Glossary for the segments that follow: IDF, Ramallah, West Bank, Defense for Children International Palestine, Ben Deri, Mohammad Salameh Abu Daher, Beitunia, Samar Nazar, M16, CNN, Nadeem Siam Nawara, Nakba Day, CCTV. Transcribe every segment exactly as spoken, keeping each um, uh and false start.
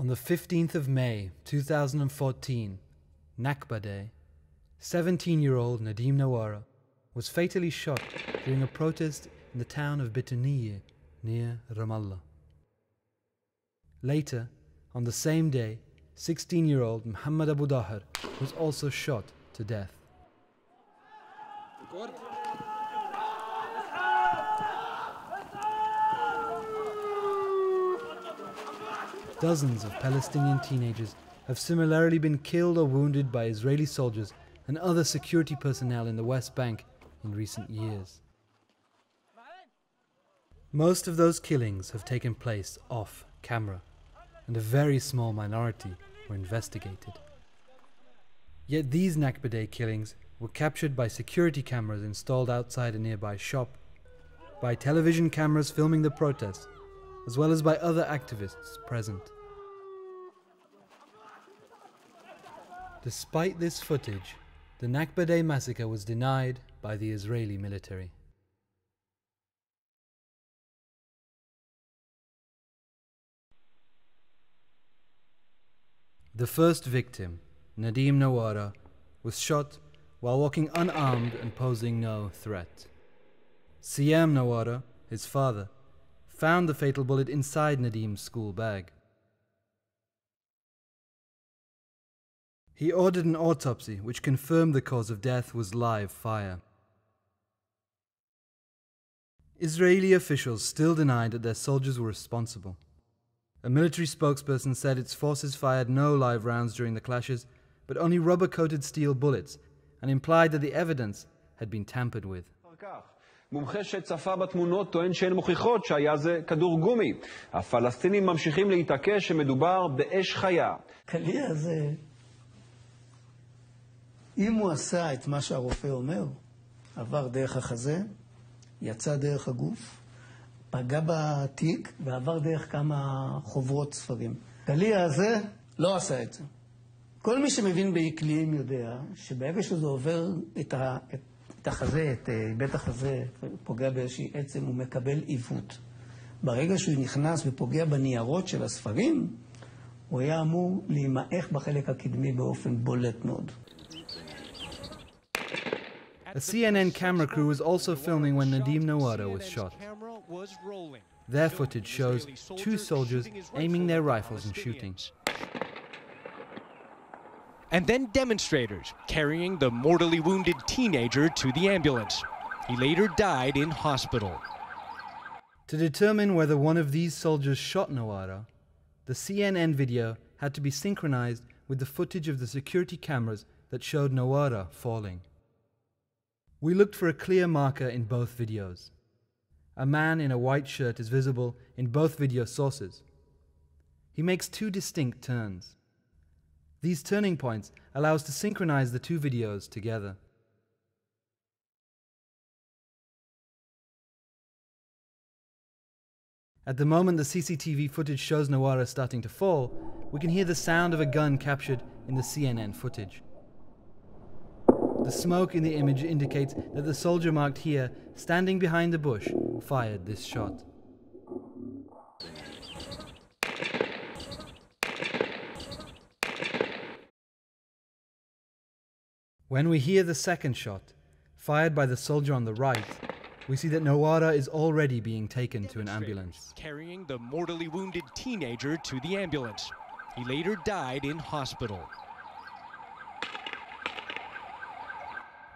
On the fifteenth of May two thousand fourteen, Nakba Day, seventeen-year-old Nadeem Nawara was fatally shot during a protest in the town of Beitunia near Ramallah. Later, on the same day, sixteen-year-old Mohammad Abu Daher was also shot to death. Dozens of Palestinian teenagers have similarly been killed or wounded by Israeli soldiers and other security personnel in the West Bank in recent years. Most of those killings have taken place off camera, and a very small minority were investigated. Yet these Nakba Day killings were captured by security cameras installed outside a nearby shop, by television cameras filming the protests, as well as by other activists present. Despite this footage, the Nakba Day massacre was denied by the Israeli military. The first victim, Nadeem Nawara, was shot while walking unarmed and posing no threat. Siam Nawara, his father, found the fatal bullet inside Nadeem's school bag. He ordered an autopsy which confirmed the cause of death was live fire. Israeli officials still denied that their soldiers were responsible. A military spokesperson said its forces fired no live rounds during the clashes, but only rubber-coated steel bullets, and implied that the evidence had been tampered with. מומחה שצפה בתמונות טוען שהן מוכיחות שהיה זה כדור גומי. הפלסטינים ממשיכים להתעקש שמדובר באש חיה. הכלי הזה, אם הוא עשה את מה שהרופא אומר, עבר דרך החזה, יצא דרך הגוף, פגע בתיק ועבר דרך כמה חוברות ספרים. הכלי הזה לא עשה את זה. כל מי שמבין בעקליים יודע שברגע שזה עובר את ה... את החזה, את בית החזה, פוגע באיזושהי עצם, הוא מקבל עיוות. ברגע שהוא נכנס ופוגע בניירות של הספרים, הוא היה אמור להימעך בחלק הקדמי באופן בולט מאוד. A C N N camera crew was also filming when Nadeem Nawara was shot. Their footage shows two soldiers aiming their rifles and shooting. And then demonstrators carrying the mortally wounded teenager to the ambulance. He later died in hospital. To determine whether one of these soldiers shot Nawara, the C N N video had to be synchronized with the footage of the security cameras that showed Nawara falling. We looked for a clear marker in both videos. A man in a white shirt is visible in both video sources. He makes two distinct turns. These turning points allow us to synchronize the two videos together. At the moment the C C T V footage shows Nawara starting to fall, we can hear the sound of a gun captured in the C N N footage. The smoke in the image indicates that the soldier marked here, standing behind the bush, fired this shot. When we hear the second shot, fired by the soldier on the right, we see that Nawara is already being taken to an ambulance. Carrying the mortally wounded teenager to the ambulance. He later died in hospital.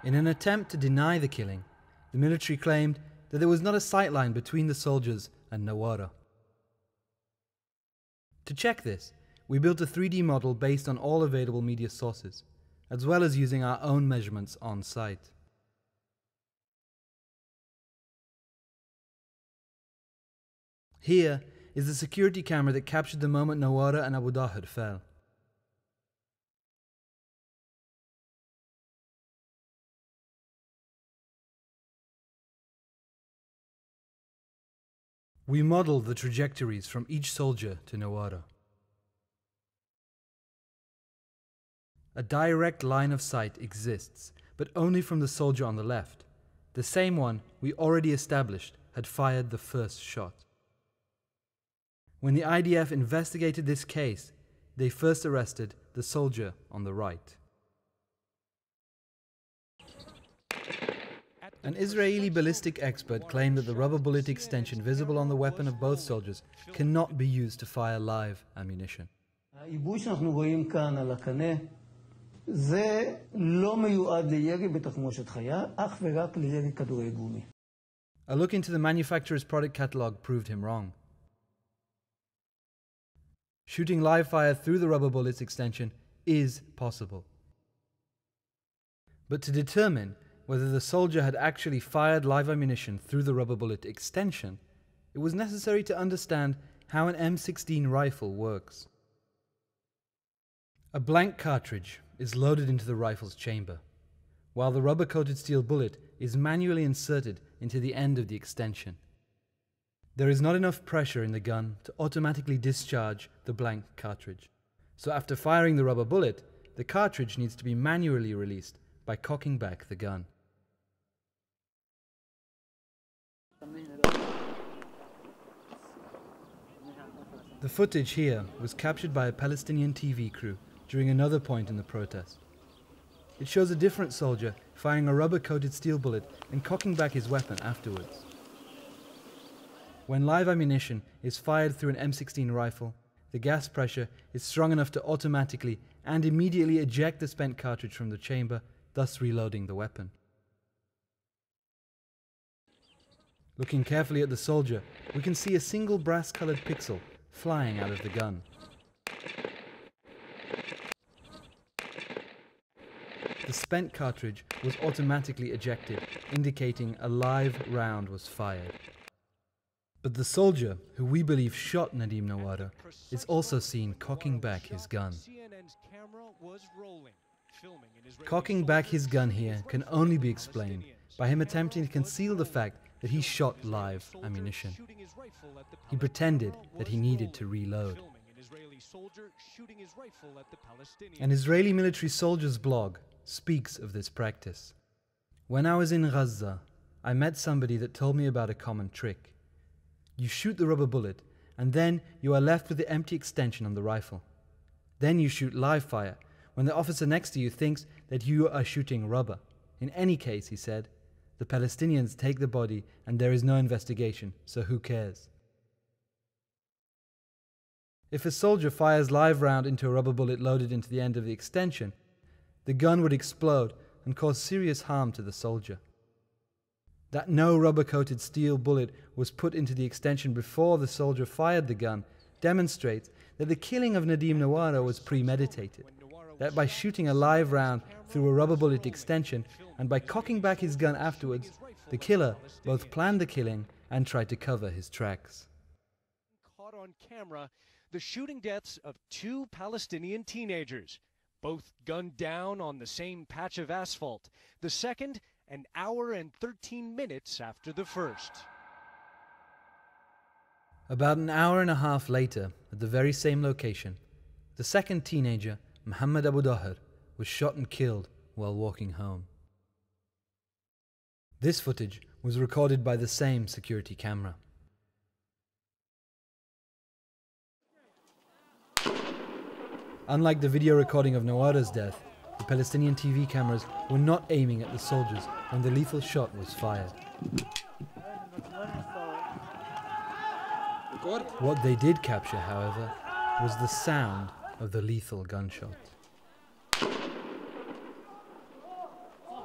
In an attempt to deny the killing, the military claimed that there was not a sightline between the soldiers and Nawara. To check this, we built a three D model based on all available media sources, as well as using our own measurements on site. Here is the security camera that captured the moment Nawara and Abu Daher fell. We modeled the trajectories from each soldier to Nawara. A direct line of sight exists, but only from the soldier on the left, the same one we already established had fired the first shot. When the I D F investigated this case, they first arrested the soldier on the right. An Israeli ballistic expert claimed that the rubber bullet extension visible on the weapon of both soldiers cannot be used to fire live ammunition. A look into the manufacturer's product catalogue proved him wrong. Shooting live fire through the rubber bullets extension is possible. But to determine whether the soldier had actually fired live ammunition through the rubber bullet extension, it was necessary to understand how an M sixteen rifle works. A blank cartridge is loaded into the rifle's chamber, while the rubber-coated steel bullet is manually inserted into the end of the extension. There is not enough pressure in the gun to automatically discharge the blank cartridge, so after firing the rubber bullet, the cartridge needs to be manually released by cocking back the gun. The footage here was captured by a Palestinian T V crew during another point in the protest. It shows a different soldier firing a rubber-coated steel bullet and cocking back his weapon afterwards. When live ammunition is fired through an M sixteen rifle, the gas pressure is strong enough to automatically and immediately eject the spent cartridge from the chamber, thus reloading the weapon. Looking carefully at the soldier, we can see a single brass-coloured pixel flying out of the gun. The spent cartridge was automatically ejected, indicating a live round was fired. But the soldier, who we believe shot Nadeem Nawara, is also seen cocking back his gun. Cocking back his gun here can only be explained by him attempting to conceal the fact that he shot live ammunition. He pretended that he needed to reload. An Israeli military soldier's blog speaks of this practice. When I was in Gaza, I met somebody that told me about a common trick. You shoot the rubber bullet, and then you are left with the empty extension on the rifle. Then you shoot live fire, when the officer next to you thinks that you are shooting rubber. In any case, he said, the Palestinians take the body and there is no investigation, so who cares? If a soldier fires live round into a rubber bullet loaded into the end of the extension, the gun would explode and cause serious harm to the soldier. That no rubber-coated steel bullet was put into the extension before the soldier fired the gun demonstrates that the killing of Nadeem Nawara was premeditated, that by shooting a live round through a rubber bullet extension and by cocking back his gun afterwards, the killer both planned the killing and tried to cover his tracks. Caught on camera, the shooting deaths of two Palestinian teenagers, both gunned down on the same patch of asphalt, the second an hour and thirteen minutes after the first. About an hour and a half later, at the very same location, the second teenager, Mohammad Abu Daher, was shot and killed while walking home. This footage was recorded by the same security camera. Unlike the video recording of Nawara's death, the Palestinian T V cameras were not aiming at the soldiers when the lethal shot was fired. What they did capture, however, was the sound of the lethal gunshot.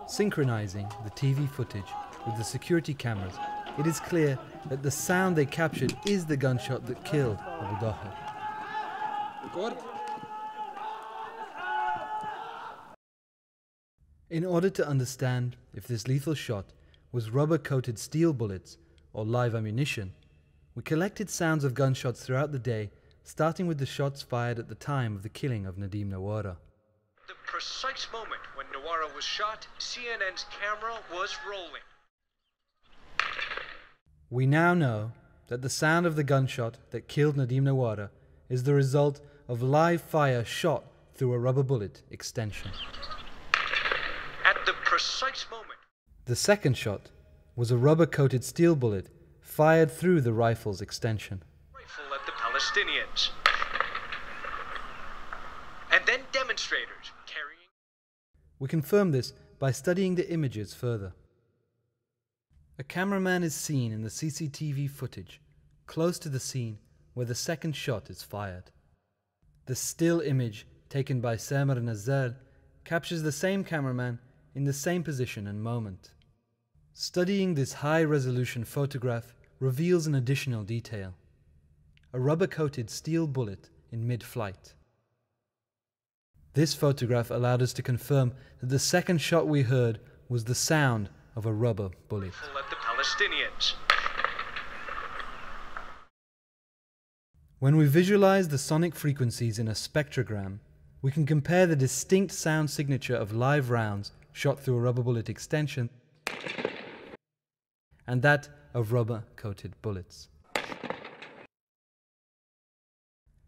Synchronizing the T V footage with the security cameras, it is clear that the sound they captured is the gunshot that killed Abu Daher. In order to understand if this lethal shot was rubber-coated steel bullets or live ammunition, we collected sounds of gunshots throughout the day, starting with the shots fired at the time of the killing of Nadeem Nawara. The precise moment when Nawara was shot, C N N's camera was rolling. We now know that the sound of the gunshot that killed Nadeem Nawara is the result of live fire shot through a rubber bullet extension. Precise moment. The second shot was a rubber-coated steel bullet fired through the rifle's extension. Rifle at the Palestinians. And then demonstrators carrying... We confirm this by studying the images further. A cameraman is seen in the C C T V footage, close to the scene where the second shot is fired. The still image taken by Samar Nazar captures the same cameraman in the same position and moment. Studying this high-resolution photograph reveals an additional detail. A rubber-coated steel bullet in mid-flight. This photograph allowed us to confirm that the second shot we heard was the sound of a rubber bullet. At the Palestinians. When we visualize the sonic frequencies in a spectrogram, we can compare the distinct sound signature of live rounds shot through a rubber bullet extension and that of rubber-coated bullets.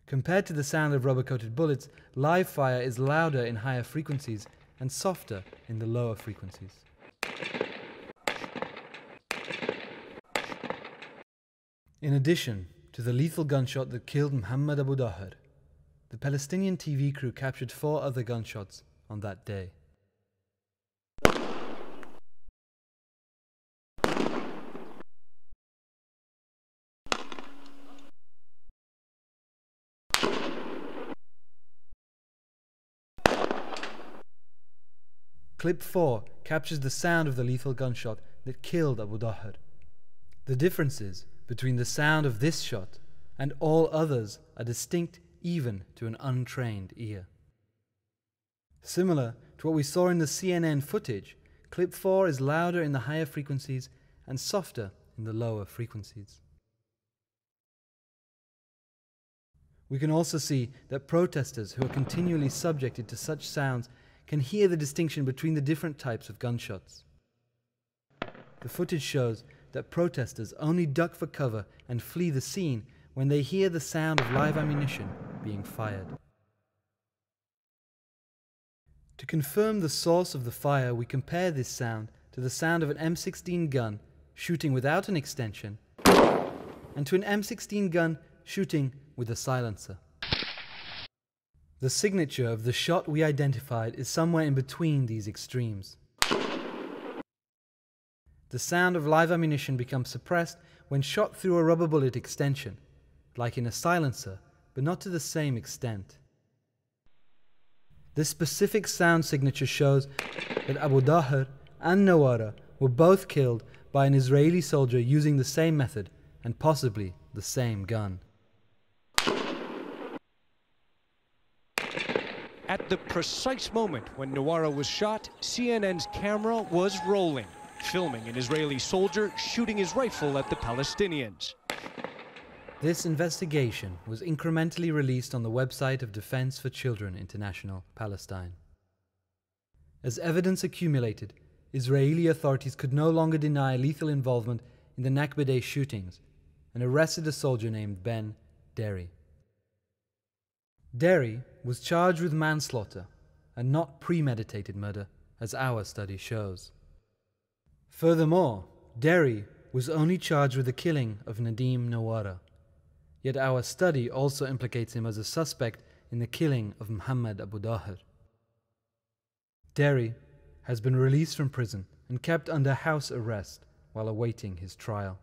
Compared to the sound of rubber-coated bullets, live fire is louder in higher frequencies and softer in the lower frequencies. In addition to the lethal gunshot that killed Mohammad Abu Daher, the Palestinian T V crew captured four other gunshots on that day. Clip four captures the sound of the lethal gunshot that killed Abu Daher. The differences between the sound of this shot and all others are distinct even to an untrained ear. Similar to what we saw in the C N N footage, Clip four is louder in the higher frequencies and softer in the lower frequencies. We can also see that protesters who are continually subjected to such sounds can hear the distinction between the different types of gunshots. The footage shows that protesters only duck for cover and flee the scene when they hear the sound of live ammunition being fired. To confirm the source of the fire, we compare this sound to the sound of an M sixteen gun shooting without an extension and to an M sixteen gun shooting with a silencer. The signature of the shot we identified is somewhere in between these extremes. The sound of live ammunition becomes suppressed when shot through a rubber bullet extension, like in a silencer, but not to the same extent. This specific sound signature shows that Abu Daher and Nawara were both killed by an Israeli soldier using the same method and possibly the same gun. At the precise moment when Nawara was shot, C N N's camera was rolling, filming an Israeli soldier shooting his rifle at the Palestinians. This investigation was incrementally released on the website of Defense for Children International Palestine. As evidence accumulated, Israeli authorities could no longer deny lethal involvement in the Nakba Day shootings and arrested a soldier named Ben Deri. Deri was charged with manslaughter and not premeditated murder, as our study shows. Furthermore, Deri was only charged with the killing of Nadeem Nawara, yet our study also implicates him as a suspect in the killing of Mohammad Abu Daher. Deri has been released from prison and kept under house arrest while awaiting his trial.